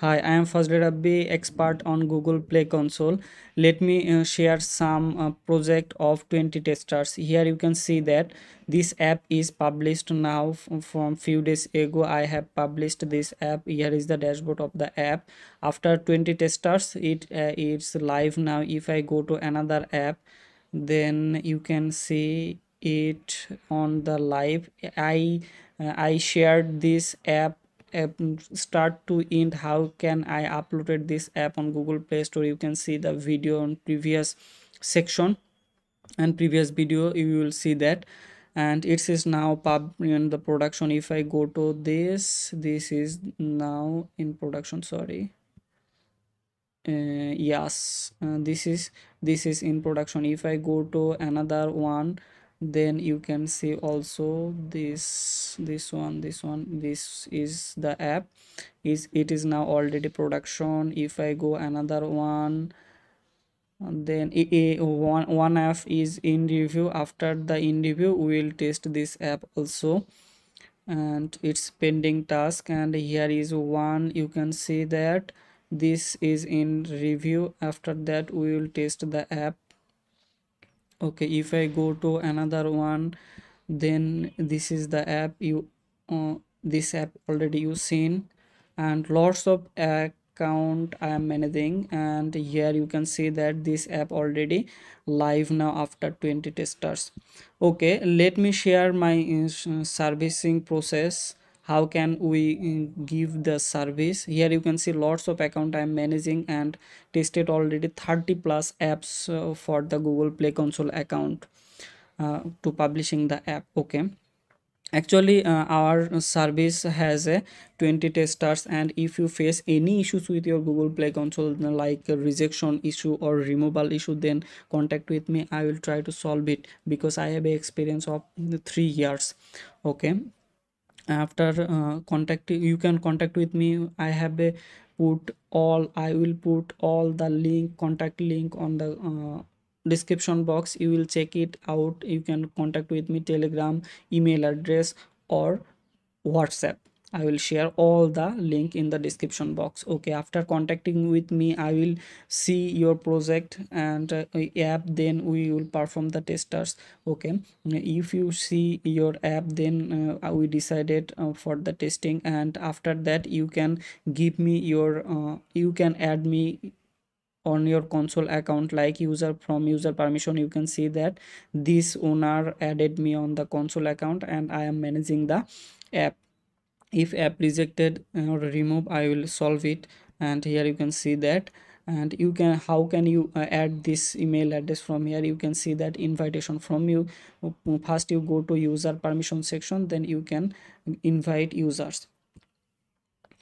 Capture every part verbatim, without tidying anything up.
Hi, I am Fazder Rabbi, expert on Google Play Console. Let me uh, share some uh, project of twenty testers. Here you can see that this app is published now from few days ago. I have published this app. Here is the dashboard of the app. After twenty testers, it uh, it's live now. If I go to another app, then you can see it on the live. I uh, I shared this app. App start to end. How can I uploaded this app on Google Play Store? You can see the video on previous section and previous video, you will see that, and it is now pub in the production. If I go to this, this is now in production. Sorry, uh, yes, uh, this is this is in production. If I go to another one, then you can see also this this one this one this is the app. Is it is now already production. If I go another one, then a one one app is in review. After the in review, we will test this app also, and it's pending task. And here is one, you can see that this is in review. After that, we will test the app. Okay, if I go to another one, then this is the app. You uh, this app already you seen, and lots of account I am managing. And here you can see that this app already live now after twenty testers. Okay, let me share my uh, servicing process. How can we give the service? Here you can see lots of account I am managing and tested already thirty plus apps uh, for the Google Play Console account uh, to publishing the app. Okay, actually uh, our service has a twenty testers, and if you face any issues with your Google Play Console, like a rejection issue or removal issue, then contact with me. I will try to solve it because I have a experience of three years. Okay, after uh, contacting, you can contact with me. I have a put all I will put all the link contact link on the uh, description box. You will check it out. You can contact with me Telegram, email address, or WhatsApp. I will share all the link in the description box. Okay, after contacting with me, I will see your project and uh, app, then we will perform the testers. Okay, if you see your app, then uh, we decided uh, for the testing, and after that you can give me your uh, you can add me on your console account, like user from user permission. You can see that this owner added me on the console account, and I am managing the app. If app rejected or remove, I will solve it. And here you can see that, and you can how can you add this email address. From here you can see that invitation from you. First you go to user permission section, then you can invite users,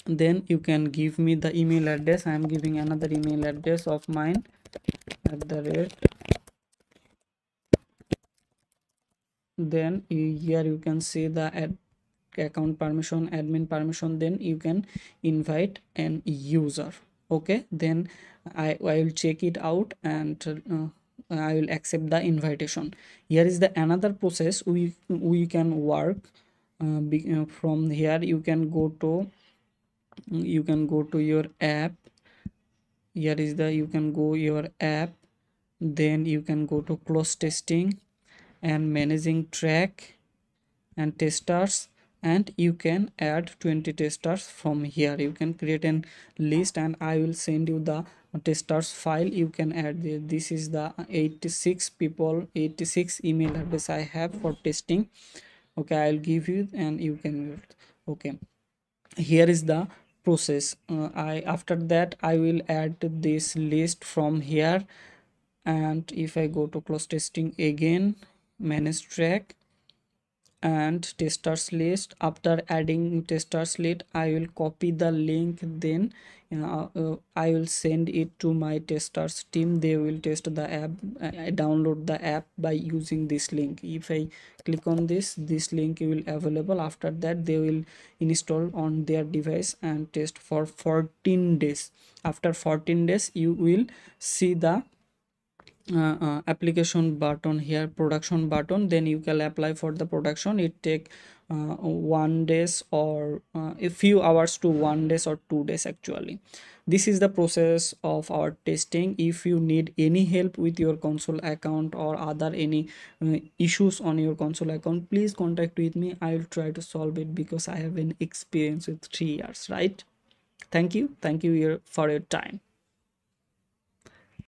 then you can give me the email address. I am giving another email address of mine at the rate. Then here you can see the ad account permission, admin permission, then you can invite an user. Okay, then i i will check it out, and uh, I will accept the invitation. Here is the another process we we can work uh, be, uh, from here. You can go to you can go to your app. Here is the you can go your app, then you can go to close testing and managing track and testers, and you can add twenty testers. From here you can create a list, and I will send you the testers file. You can add the, this is the eighty-six people, eighty-six email address I have for testing. Okay, I'll give you, and you can use it. Okay, here is the process. uh, I after that I will add this list from here, and if I go to close testing again, manage track and testers list. After adding testers list, I will copy the link, then uh, uh, I will send it to my testers team. They will test the app. I download the app by using this link. If I click on this, this link will be available. After that, they will install on their device and test for fourteen days. After fourteen days, you will see the Uh, uh, application button here, production button. Then you can apply for the production. It take uh, one days or uh, a few hours to one days or two days actually. This is the process of our testing. If you need any help with your console account or other any uh, issues on your console account, please contact with me. I will try to solve it because I have an experience with three years, right? Thank you. Thank you for your time.